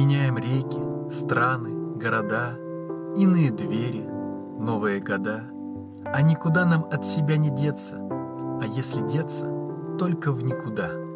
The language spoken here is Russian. Меняем реки, страны, города, иные двери, новые года, а никуда нам от себя не деться, а если деться, только в никуда.